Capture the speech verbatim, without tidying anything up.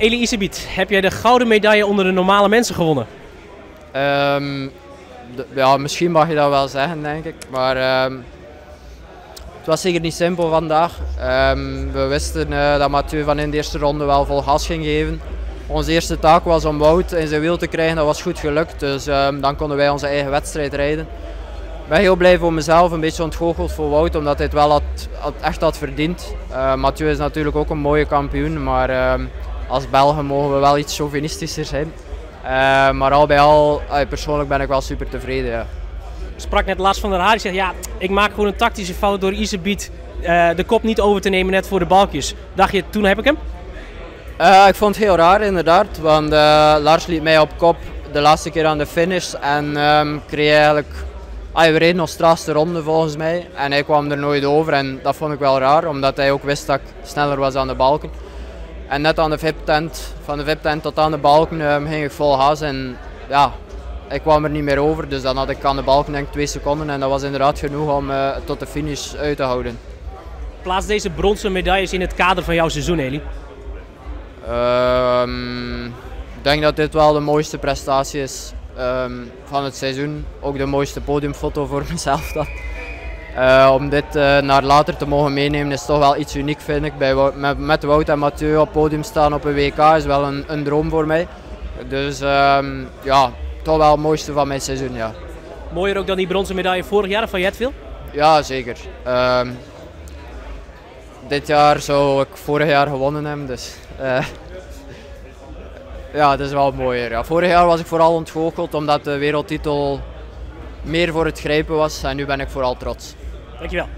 Eli Iserbyt, heb jij de gouden medaille onder de normale mensen gewonnen? Um, ja, misschien mag je dat wel zeggen, denk ik. Maar um, het was zeker niet simpel vandaag. Um, we wisten uh, dat Mathieu van in de eerste ronde wel vol gas ging geven. Onze eerste taak was om Wout in zijn wiel te krijgen. Dat was goed gelukt, dus um, dan konden wij onze eigen wedstrijd rijden. Ik ben heel blij voor mezelf, een beetje ontgoocheld voor Wout, omdat hij het wel had, had, echt had verdiend. Uh, Mathieu is natuurlijk ook een mooie kampioen, maar um, als Belgen mogen we wel iets chauvinistischer zijn. Uh, maar al bij al, uh, persoonlijk ben ik wel super tevreden. Ja. Ik sprak net Lars van der Haar, die zegt ja, ik maak gewoon een tactische fout door Iserbyt uh, de kop niet over te nemen net voor de balkjes. Dacht je, toen heb ik hem? Uh, ik vond het heel raar inderdaad, want uh, Lars liet mij op kop de laatste keer aan de finish en um, kreeg eigenlijk... Hij reed nog straatste ronde volgens mij en hij kwam er nooit over en dat vond ik wel raar, omdat hij ook wist dat ik sneller was aan de balken. En net aan de V I P-tent, van de V I P-tent tot aan de balken um, ging ik vol gas en ja, ik kwam er niet meer over. Dus dan had ik aan de balken denk ik twee seconden en dat was inderdaad genoeg om uh, tot de finish uit te houden. Plaats deze bronzen medailles in het kader van jouw seizoen, Eli? Um, ik denk dat dit wel de mooiste prestatie is. Um, van het seizoen, ook de mooiste podiumfoto voor mezelf dan. Uh, om dit uh, naar later te mogen meenemen is toch wel iets uniek, vind ik. Bij Wout, met, met Wout en Mathieu op het podium staan op een W K is wel een, een droom voor mij. Dus um, ja, toch wel het mooiste van mijn seizoen, ja. Mooier ook dan die bronzen medaille vorig jaar van Jetville? Ja, zeker. Um, dit jaar zou ik vorig jaar gewonnen hebben, dus... Uh, Ja, dat is wel mooier. Ja, vorig jaar was ik vooral ontgoocheld omdat de wereldtitel meer voor het grijpen was en nu ben ik vooral trots. Dankjewel.